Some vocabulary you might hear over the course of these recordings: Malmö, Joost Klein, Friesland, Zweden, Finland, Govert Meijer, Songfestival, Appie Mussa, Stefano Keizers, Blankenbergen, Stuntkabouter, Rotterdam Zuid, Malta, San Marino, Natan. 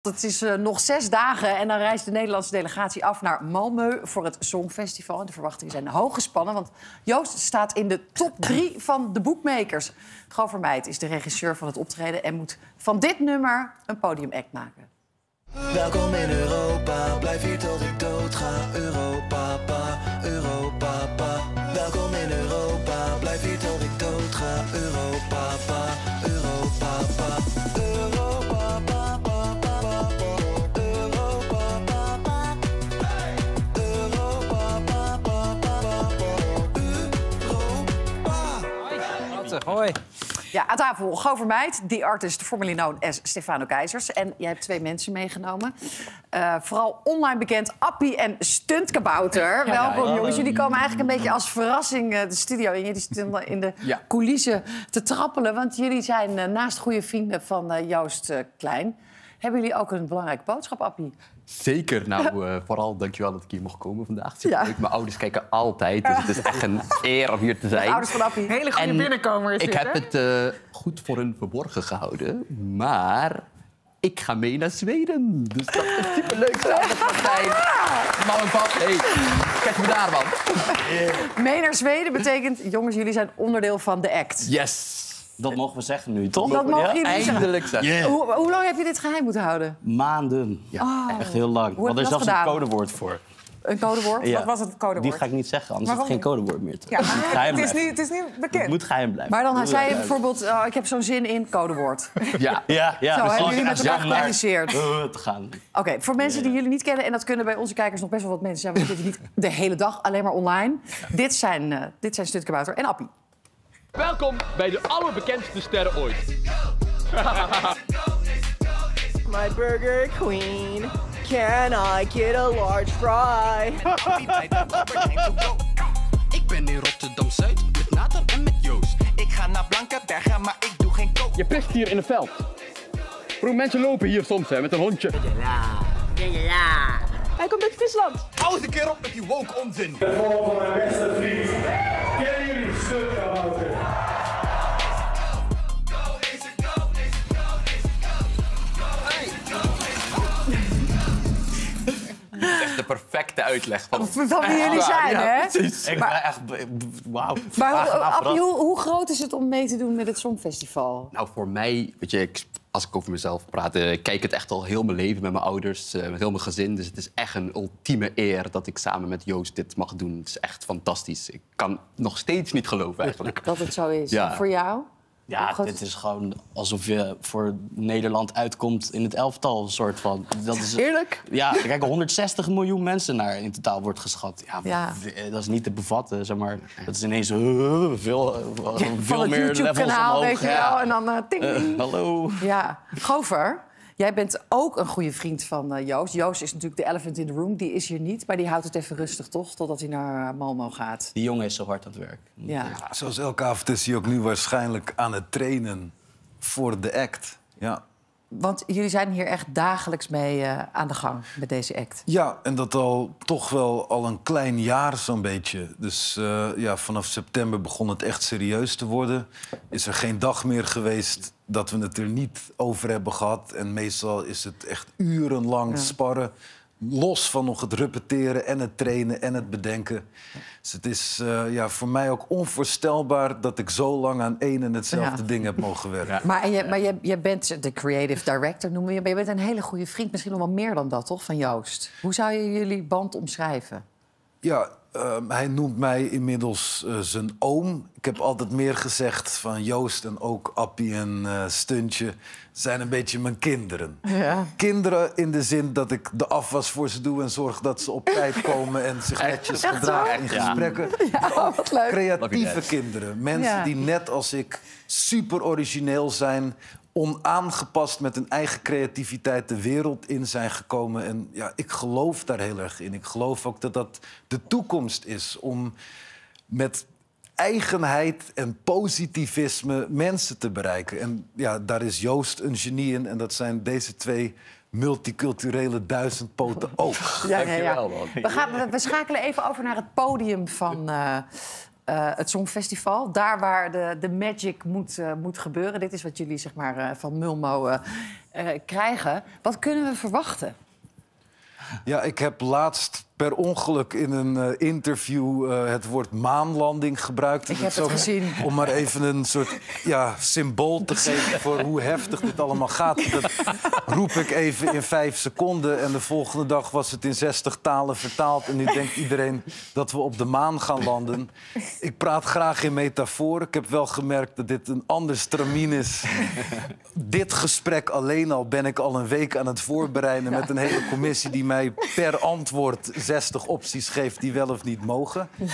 Het is nog 6 dagen en dan reist de Nederlandse delegatie af naar Malmö voor het Songfestival. En de verwachtingen zijn hoog gespannen, want Joost staat in de top 3 van de boekmakers. Govert Meijer is de regisseur van het optreden en moet van dit nummer een podiumact maken. Welkom in Europa, blijf hier tot ik dood ga. Europa, pa, Europa, pa. Welkom in Europa, blijf hier tot ik dood ga. Europa, pa, Europa, pa. Europa, pa. Hoi. Ja, aan tafel Govert Meijer, die artist formerly known as Stefano Keizers. En jij hebt 2 mensen meegenomen. Vooral online bekend, Appie en Stuntkabouter. Ja, welkom, ja, jongens. Jullie komen eigenlijk een beetje als verrassing de studio in. Jullie stonden in de coulissen te trappelen. Want jullie zijn naast goede vrienden van Joost Klein. Hebben jullie ook een belangrijke boodschap, Appie? Zeker. Nou, vooral dankjewel dat ik hier mocht komen vandaag. Superleuk. Mijn ouders kijken altijd, dus het is echt een eer om hier te zijn. De ouders van Appie. Hele goede binnenkomer is dit, hè? Ik heb het goed voor hun verborgen gehouden, maar ik ga mee naar Zweden. Dus dat is superleuk. Mam en pap, hey, kijk me daar, man. Mee naar Zweden betekent, jongens, jullie zijn onderdeel van de act. Yes. Dat mogen we zeggen nu, toch? Dat mogen jullie eindelijk zeggen. Yeah. Hoe lang heb je dit geheim moeten houden? Maanden. Ja, echt heel lang. Wat is dat een codewoord voor? Een codewoord? Ja. Wat was het codewoord? Die ga ik niet zeggen, anders is het geen codewoord meer. Ja, het is niet bekend. Het moet geheim blijven. Maar dan zei je bijvoorbeeld, ik heb zo'n zin in, codewoord. Ja. Zo, hebben jullie met elkaar geanalyseerd. Oké, voor mensen die jullie niet kennen, en dat kunnen bij onze kijkers nog best wel wat mensen zijn, want we zitten niet de hele dag alleen maar online. Dit zijn Stuntkabouter en Appie. Welkom bij de allerbekendste sterren ooit. My burger queen, can I get a large fry? Ik ben in Rotterdam Zuid met Natan en met Joost. Ik ga naar Blankenbergen, maar ik doe geen kook. Je pest hier in het veld. Broer, mensen lopen hier soms hè, met een hondje. Hij komt uit Friesland. Hou eens een keer op met die woke onzin. Het volk van mijn beste vriend. Kennen jullie Stuntkabouter? De perfecte uitleg van wie jullie zijn, hè? Ja, precies. Ik ben echt... Wauw. Maar Appie, hoe groot is het om mee te doen met het Songfestival? Nou, voor mij, weet je, als ik over mezelf praat... Ik kijk het echt al heel mijn leven met mijn ouders, met heel mijn gezin. Dus het is echt een ultieme eer dat ik samen met Joost dit mag doen. Het is echt fantastisch. Ik kan nog steeds niet geloven, eigenlijk. Dat het zo is. Ja. Voor jou? Ja, dit is gewoon alsof je voor Nederland uitkomt in het elftal, soort van. Dat is, eerlijk? Ja, er kijken 160 miljoen mensen naar in totaal, wordt geschat. Ja. Dat is niet te bevatten, zeg maar. Dat is ineens veel meer YouTube-kanaal, omhoog. Weet je wel, en dan ting. Hallo. Ja, Govert. Jij bent ook een goede vriend van Joost. Joost is natuurlijk de elephant in the room. Die is hier niet, maar die houdt het even rustig, toch? Totdat hij naar Malmö gaat. Die jongen is zo hard aan het werk. Ja. Zoals elke avond is hij ook nu waarschijnlijk aan het trainen voor de act. Ja. Want jullie zijn hier echt dagelijks mee aan de gang met deze act. Ja, en dat al toch wel al een klein jaar zo'n beetje. Dus vanaf september begon het echt serieus te worden. Is er geen dag meer geweest dat we het er niet over hebben gehad. En meestal is het echt urenlang sparren. Los van nog het repeteren en het trainen en het bedenken. Dus het is voor mij ook onvoorstelbaar dat ik zo lang aan één en hetzelfde ding heb mogen werken. Ja. Maar je bent de creative director, noemen we je. Maar je bent een hele goede vriend, misschien nog wel meer dan dat, toch, van Joost? Hoe zou je jullie band omschrijven? Ja, hij noemt mij inmiddels zijn oom. Ik heb altijd meer gezegd van Joost en ook Appie en Stuntje zijn een beetje mijn kinderen. Ja. Kinderen in de zin dat ik de afwas voor ze doe en zorg dat ze op tijd komen en zich netjes gedragen in gesprekken. Ja, wat leuk. Creatieve kinderen. Mensen die net als ik super origineel zijn, onaangepast met hun eigen creativiteit de wereld in zijn gekomen. En ja, ik geloof daar heel erg in. Ik geloof ook dat dat de toekomst is om met eigenheid en positivisme mensen te bereiken. En ja, daar is Joost een genie in en dat zijn deze twee multiculturele duizendpoten ook. Ja. We schakelen even over naar het podium van het Songfestival. Daar waar de magic moet gebeuren. Dit is wat jullie zeg maar, van Mulmo krijgen. Wat kunnen we verwachten? Ja, ik heb laatst per ongeluk in een interview het woord maanlanding gebruikt. Ik heb het gezien. Om maar even een soort ja, symbool te geven voor hoe heftig dit allemaal gaat. Dat roep ik even in 5 seconden. En de volgende dag was het in 60 talen vertaald. En nu denkt iedereen dat we op de maan gaan landen. Ik praat graag in metaforen. Ik heb wel gemerkt dat dit een ander stramien is. Dit gesprek alleen al ben ik al een week aan het voorbereiden... met een hele commissie die mij per antwoord... 60 opties geeft die wel of niet mogen. Ja.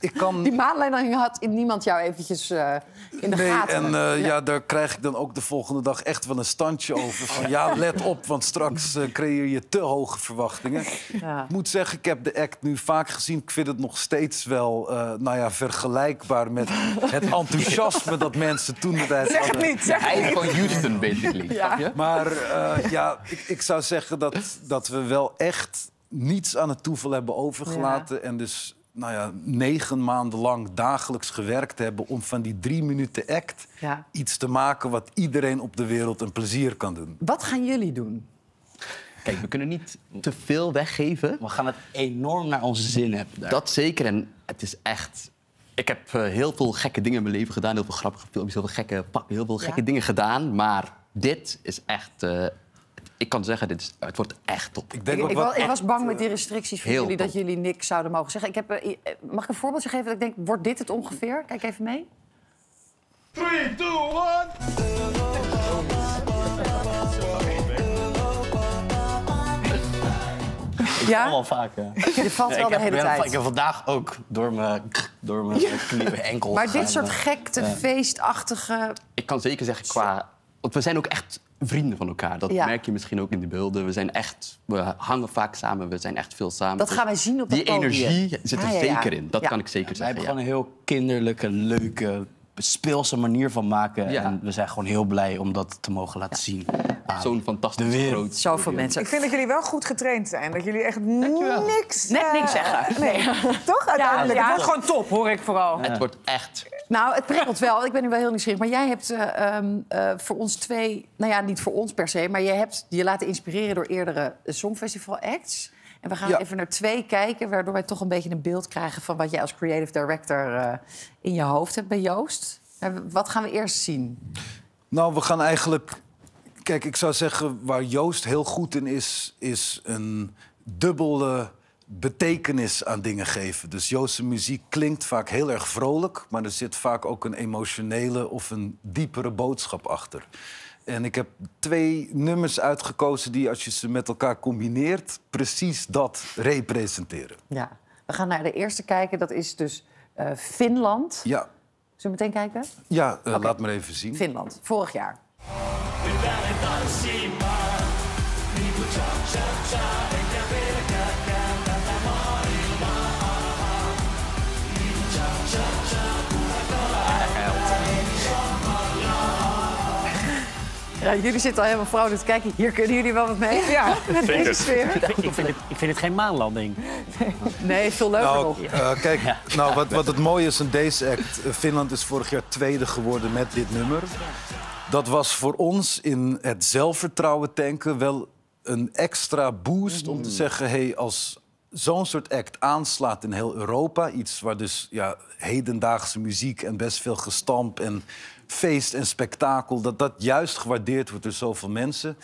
Ik kan... Die maanleiding had niemand jou eventjes in de gaten. En ja, daar krijg ik dan ook de volgende dag echt wel een standje over. Van, ja, let op, want straks creëer je te hoge verwachtingen. Ja. Ik moet zeggen, ik heb de act nu vaak gezien. Ik vind het nog steeds wel nou ja, vergelijkbaar met het enthousiasme dat mensen toen de tijd hadden. Zeg niet, zeg niet. Van Houston, basically. Ja. Ja. Maar ja, ik zou zeggen dat we wel echt... niets aan het toeval hebben overgelaten. Ja. En dus nou ja, 9 maanden lang dagelijks gewerkt hebben... om van die 3 minuten act ja. iets te maken... wat iedereen op de wereld een plezier kan doen. Wat gaan jullie doen? Kijk, we kunnen niet te veel weggeven. We gaan het enorm naar onze zin hebben. Daar. Dat zeker. En het is echt... Ik heb heel veel gekke dingen in mijn leven gedaan. Heel veel grappige filmpjes, heel veel gekke pakken. Heel veel gekke ja. dingen gedaan. Maar dit is echt... ik kan zeggen, het wordt echt top. Ik was bang met die restricties van jullie... dat jullie niks zouden mogen zeggen. Mag ik een voorbeeldje geven dat ik denk, wordt dit het ongeveer? Kijk even mee. 3, 2, 1... Ja? Al vaak, je valt wel de hele tijd. Ik heb vandaag ook door mijn enkel... Maar dit soort gekte, feestachtige... Ik kan zeker zeggen qua... Want we zijn ook echt... vrienden van elkaar. Dat ja. merk je misschien ook in de beelden. We hangen vaak samen, we zijn echt veel samen. Dat gaan wij zien op dat podium. Die energie zit er zeker in. Dat kan ik zeker zeggen. Wij hebben gewoon een heel kinderlijke, leuke, speelse manier van maken. Ja. En we zijn gewoon heel blij om dat te mogen laten zien. Zo'n fantastisch wereld. Zoveel mensen. Ik vind dat jullie wel goed getraind zijn. Dat jullie echt niks... Net niks zeggen. Nee. Toch? Uiteindelijk. Ja, het wordt gewoon top, hoor ik vooral. Ja. Het wordt echt... Nou, het prikkelt wel. Ik ben nu wel heel nieuwsgierig. Maar jij hebt voor ons 2... Nou ja, niet voor ons per se. Maar je laten inspireren door eerdere Songfestival-acts. En we gaan even naar 2 kijken. Waardoor wij toch een beetje een beeld krijgen... van wat jij als creative director in je hoofd hebt bij Joost. Wat gaan we eerst zien? Nou, we gaan eigenlijk... Kijk, ik zou zeggen, waar Joost heel goed in is... is een dubbele betekenis aan dingen geven. Dus Joost's muziek klinkt vaak heel erg vrolijk... maar er zit vaak ook een emotionele of een diepere boodschap achter. En ik heb 2 nummers uitgekozen die, als je ze met elkaar combineert... precies dat representeren. Ja, we gaan naar de eerste kijken. Dat is dus Finland. Ja. Zullen we meteen kijken? Ja, okay. Laat maar even zien. Finland, vorig jaar. Ja, jullie zitten al helemaal vrolijk te kijken. Hier kunnen jullie wel wat mee. Ja, met deze sfeer. Ik vind het geen maanlanding. Nee, veel leuker nog. Kijk, nou, wat het mooie is aan deze act... Finland is vorig jaar 2e geworden met dit nummer. Dat was voor ons in het zelfvertrouwen tanken wel een extra boost... om te zeggen, hey, als zo'n soort act aanslaat in heel Europa... iets waar dus ja, hedendaagse muziek en best veel gestamp en feest en spektakel... dat juist gewaardeerd wordt door zoveel mensen...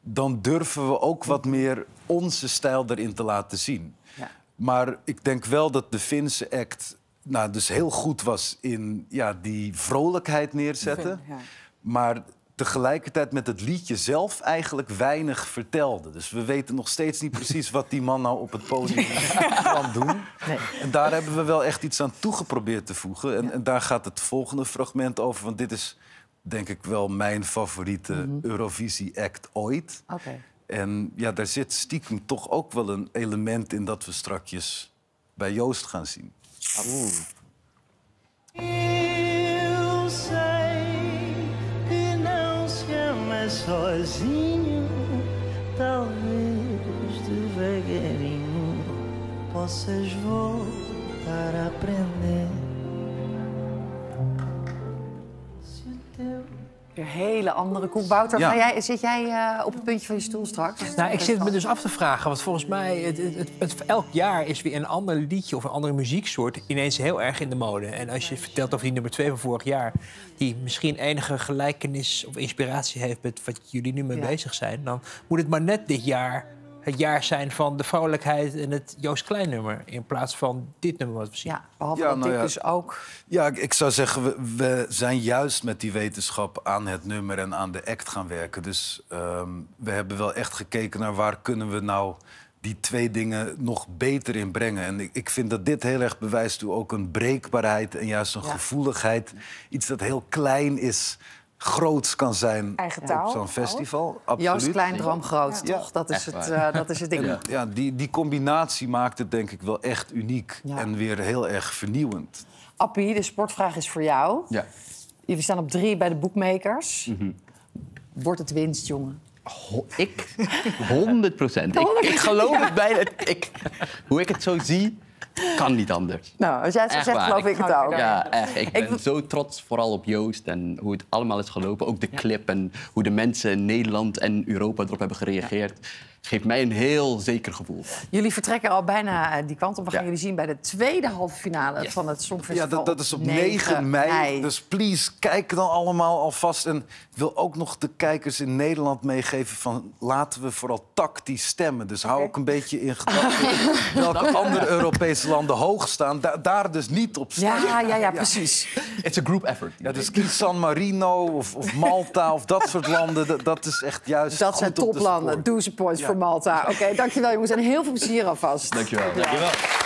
dan durven we ook wat meer onze stijl erin te laten zien. Ja. Maar ik denk wel dat de Finse act dus heel goed was in die vrolijkheid neerzetten... Maar tegelijkertijd met het liedje zelf eigenlijk weinig vertelde. Dus we weten nog steeds niet precies wat die man nou op het podium kan doen. Nee. En daar hebben we wel echt iets aan toegeprobeerd te voegen. En daar gaat het volgende fragment over. Want dit is denk ik wel mijn favoriete Eurovisie-act ooit. Okay. En ja, daar zit stiekem toch ook wel een element in... dat we strakjes bij Joost gaan zien. Sozinho, talvez devagarinho possas voltar. para aprender. Een hele andere Koekbouter. Ja. Zit jij op het puntje van je stoel straks? Nou, ik zit me dus af te vragen, want volgens mij... elk jaar is weer een ander liedje of een andere muzieksoort ineens heel erg in de mode. En als je vertelt over die nummer 2 van vorig jaar... die misschien enige gelijkenis of inspiratie heeft met wat jullie nu mee bezig zijn... dan moet het maar net dit jaar het jaar zijn van de vrouwelijkheid en het Joost Klein nummer... in plaats van dit nummer wat we zien. Ja, behalve dit dus ook. Ja, ik zou zeggen, we zijn juist met die wetenschap aan het nummer en aan de act gaan werken. Dus we hebben wel echt gekeken naar waar kunnen we nou die twee dingen nog beter in brengen. En ik vind dat dit heel erg bewijst hoe ook een breekbaarheid en juist een gevoeligheid... iets dat heel klein is... groots kan zijn op zo'n festival. Absoluut. Joost Klein, droom groot, toch? Dat is het ding. Ja, die combinatie maakt het denk ik wel echt uniek en weer heel erg vernieuwend. Appie, de sportvraag is voor jou. Ja. Jullie staan op 3 bij de boekmakers. Mm-hmm. Wordt het winst, jongen? 100%. Ik geloof het bijna. Hoe ik het zo zie... kan niet anders. Nou, als jij het zo zegt, geloof ik het ook. Ja, echt. Ik ben zo trots vooral op Joost en hoe het allemaal is gelopen. Ook de clip en hoe de mensen in Nederland en Europa erop hebben gereageerd. Het geeft mij een heel zeker gevoel. Jullie vertrekken al bijna die kant op. We gaan jullie zien bij de tweede halve finale van het Songfestival. Ja, dat is op 9 mei. Dus please, kijk dan allemaal alvast. En ik wil ook nog de kijkers in Nederland meegeven van... laten we vooral tactisch stemmen. Dus hou ook een beetje in gedachten welke andere Europese landen hoog staan. Daar dus niet op staan. Ja, precies. It's a group effort. Ja, dus kies San Marino of Malta of dat soort landen. Dat is echt juist dat goed. Dat zijn toplanden. Doe ze points voor Malta. Oké, dankjewel jongens. En heel veel plezier alvast. Dankjewel.